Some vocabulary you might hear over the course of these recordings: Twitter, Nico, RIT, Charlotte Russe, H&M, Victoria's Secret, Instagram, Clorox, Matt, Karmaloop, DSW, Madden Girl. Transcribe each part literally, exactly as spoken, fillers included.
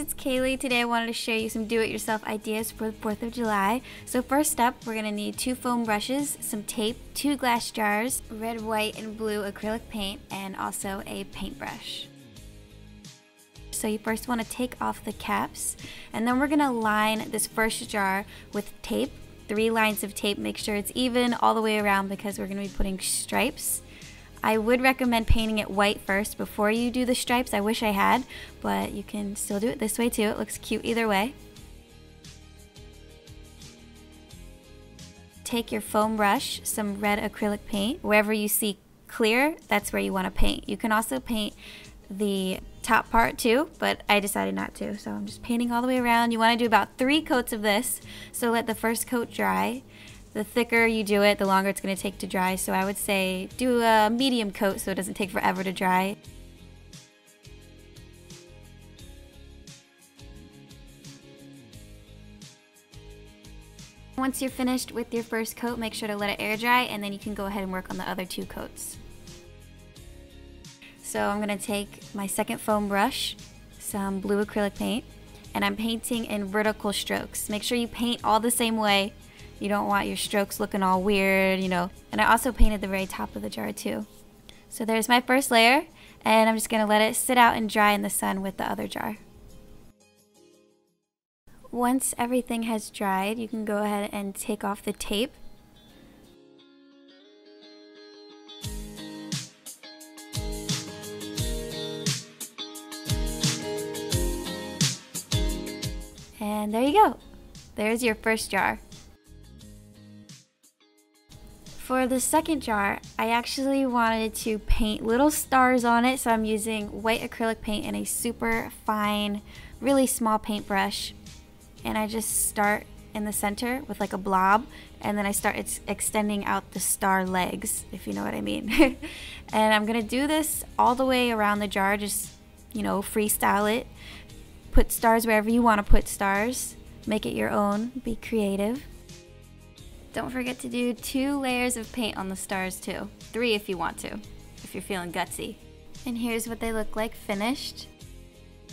it's Kaylee. Today I wanted to share you some do-it-yourself ideas for the fourth of July. So first up, we're gonna need two foam brushes, some tape, two glass jars, red, white, and blue acrylic paint, and also a paintbrush. So you first wanna take off the caps, and then we're gonna line this first jar with tape, three lines of tape. Make sure it's even all the way around because we're gonna be putting stripes. I would recommend painting it white first before you do the stripes. I wish I had, but you can still do it this way too. It looks cute either way. Take your foam brush, some red acrylic paint. Wherever you see clear, that's where you want to paint. You can also paint the top part too, but I decided not to, so I'm just painting all the way around. You want to do about three coats of this, so let the first coat dry. The thicker you do it, the longer it's going to take to dry, so I would say do a medium coat so it doesn't take forever to dry. Once you're finished with your first coat, make sure to let it air dry, and then you can go ahead and work on the other two coats. So I'm going to take my second foam brush, some blue acrylic paint, and I'm painting in vertical strokes. Make sure you paint all the same way. You don't want your strokes looking all weird, you know. And I also painted the very top of the jar too. So there's my first layer, and I'm just gonna let it sit out and dry in the sun with the other jar. Once everything has dried, you can go ahead and take off the tape. And there you go. There's your first jar. For the second jar, I actually wanted to paint little stars on it, so I'm using white acrylic paint and a super fine, really small paintbrush. And I just start in the center with like a blob, and then I start ex extending out the star legs, if you know what I mean. And I'm gonna do this all the way around the jar, just, you know, freestyle it. Put stars wherever you wanna put stars. Make it your own, be creative. Don't forget to do two layers of paint on the stars too. Three if you want to, if you're feeling gutsy. And here's what they look like finished.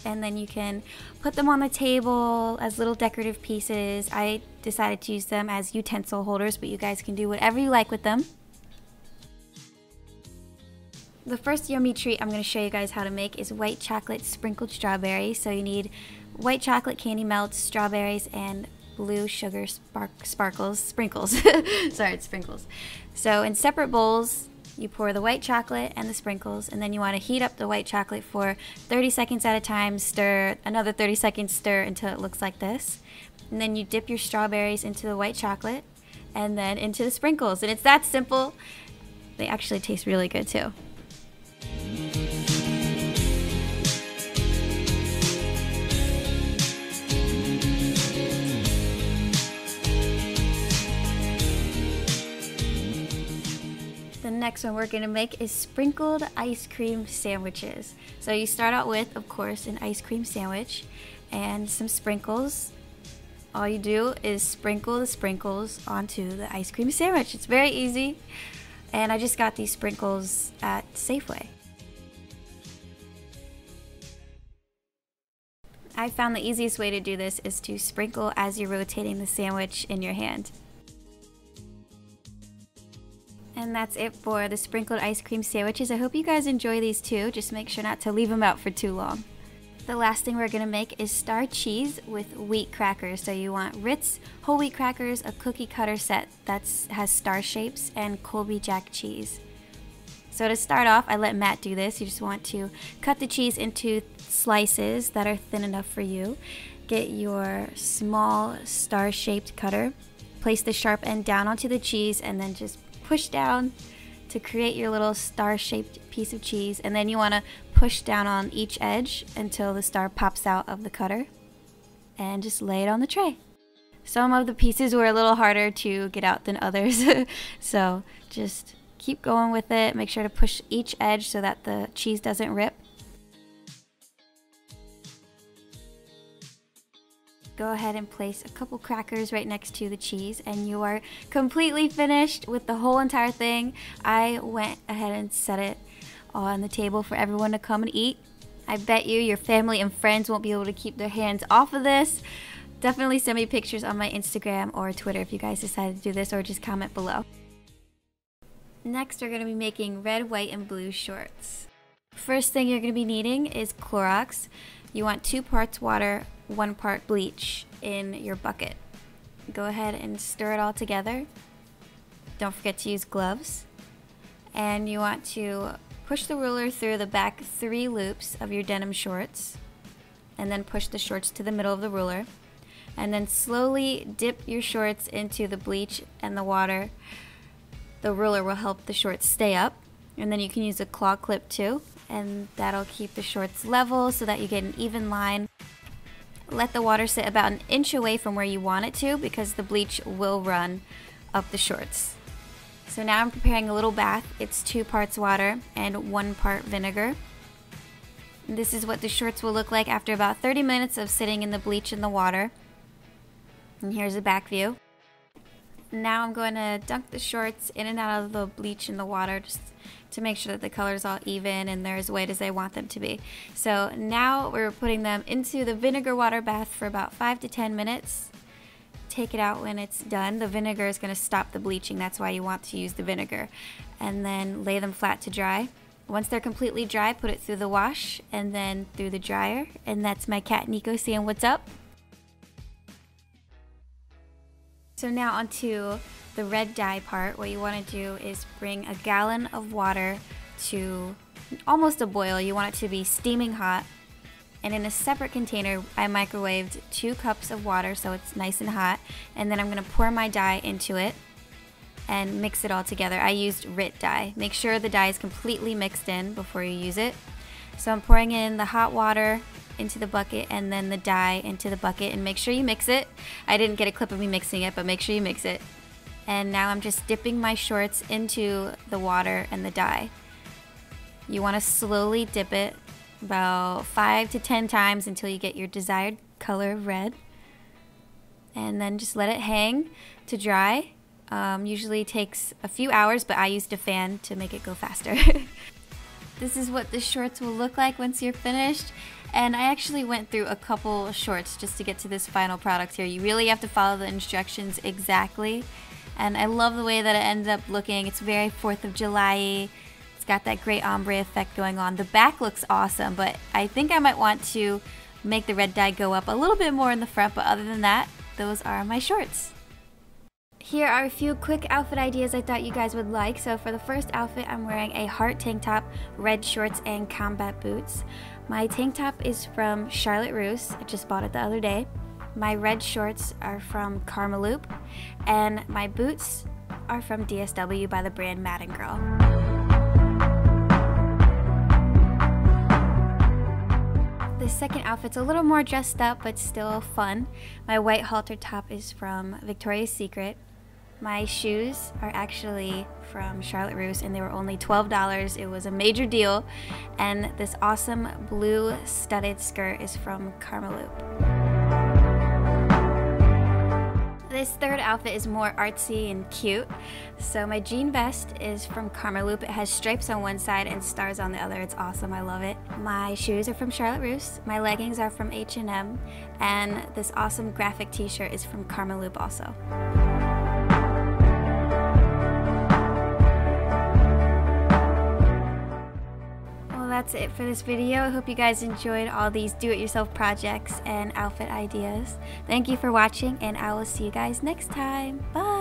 And then you can put them on the table as little decorative pieces. I decided to use them as utensil holders, but you guys can do whatever you like with them. The first yummy treat I'm gonna show you guys how to make is white chocolate sprinkled strawberry. So you need white chocolate candy melts, strawberries, and blue sugar spark, sparkles, sprinkles, sorry, it's sprinkles. So in separate bowls, you pour the white chocolate and the sprinkles, and then you want to heat up the white chocolate for thirty seconds at a time, stir, another thirty seconds, stir until it looks like this. And then you dip your strawberries into the white chocolate and then into the sprinkles, and it's that simple. They actually taste really good too. The next one we're gonna make is sprinkled ice cream sandwiches. So you start out with, of course, an ice cream sandwich and some sprinkles. All you do is sprinkle the sprinkles onto the ice cream sandwich. It's very easy. And I just got these sprinkles at Safeway. I found the easiest way to do this is to sprinkle as you're rotating the sandwich in your hand. And that's it for the sprinkled ice cream sandwiches. I hope you guys enjoy these too. Just make sure not to leave them out for too long. The last thing we're gonna make is star cheese with wheat crackers. So you want Ritz whole wheat crackers, a cookie cutter set that has star shapes, and Colby Jack cheese. So to start off, I let Matt do this. You just want to cut the cheese into slices that are thin enough for you. Get your small star-shaped cutter. Place the sharp end down onto the cheese and then just push down to create your little star-shaped piece of cheese, and then you want to push down on each edge until the star pops out of the cutter and just lay it on the tray. Some of the pieces were a little harder to get out than others, so just keep going with it. Make sure to push each edge so that the cheese doesn't rip. Go ahead and place a couple crackers right next to the cheese, and you are completely finished with the whole entire thing. I went ahead and set it on the table for everyone to come and eat. I bet you your family and friends won't be able to keep their hands off of this. Definitely send me pictures on my Instagram or Twitter if you guys decided to do this, or just comment below. Next, we're going to be making red, white, and blue shorts. First thing you're going to be needing is Clorox. You want two parts water, one part bleach in your bucket. Go ahead and stir it all together. Don't forget to use gloves. And you want to push the ruler through the back three loops of your denim shorts, and then push the shorts to the middle of the ruler, and then slowly dip your shorts into the bleach and the water. The ruler will help the shorts stay up, and then you can use a claw clip too, and that'll keep the shorts level so that you get an even line. Let the water sit about an inch away from where you want it to, because the bleach will run up the shorts. So now I'm preparing a little bath. It's two parts water and one part vinegar. This is what the shorts will look like after about thirty minutes of sitting in the bleach and the water. And here's a back view. Now I'm going to dunk the shorts in and out of the bleach and the water, just to make sure that the color's all even and they're as white as I want them to be. So now we're putting them into the vinegar water bath for about five to ten minutes. Take it out when it's done. The vinegar is going to stop the bleaching, that's why you want to use the vinegar. And then lay them flat to dry. Once they're completely dry, put it through the wash and then through the dryer. And that's my cat Nico saying what's up. So now onto the red dye part. What you want to do is bring a gallon of water to almost a boil. You want it to be steaming hot. And in a separate container, I microwaved two cups of water so it's nice and hot. And then I'm going to pour my dye into it and mix it all together. I used R I T dye. Make sure the dye is completely mixed in before you use it. So I'm pouring in the hot water into the bucket and then the dye into the bucket, and make sure you mix it. I didn't get a clip of me mixing it, but make sure you mix it. And now I'm just dipping my shorts into the water and the dye. You want to slowly dip it about five to ten times until you get your desired color of red. And then just let it hang to dry. Um, usually takes a few hours, but I used a fan to make it go faster. This is what the shorts will look like once you're finished. And I actually went through a couple shorts just to get to this final product here. You really have to follow the instructions exactly. And I love the way that it ended up looking. It's very fourth of July-y. It's got that great ombre effect going on. The back looks awesome, but I think I might want to make the red dye go up a little bit more in the front. But other than that, those are my shorts. Here are a few quick outfit ideas I thought you guys would like. So for the first outfit, I'm wearing a heart tank top, red shorts, and combat boots. My tank top is from Charlotte Russe. I just bought it the other day. My red shorts are from Karmaloop, and my boots are from D S W by the brand Madden Girl. The second outfit's a little more dressed up, but still fun. My white halter top is from Victoria's Secret. My shoes are actually from Charlotte Russe, and they were only twelve dollars. It was a major deal. And this awesome blue studded skirt is from Karmaloop. This third outfit is more artsy and cute. So my jean vest is from Karmaloop. It has stripes on one side and stars on the other. It's awesome, I love it. My shoes are from Charlotte Russe. My leggings are from H and M. And this awesome graphic t-shirt is from Karmaloop also. That's it for this video. I hope you guys enjoyed all these do-it-yourself projects and outfit ideas. Thank you for watching, and I will see you guys next time. Bye!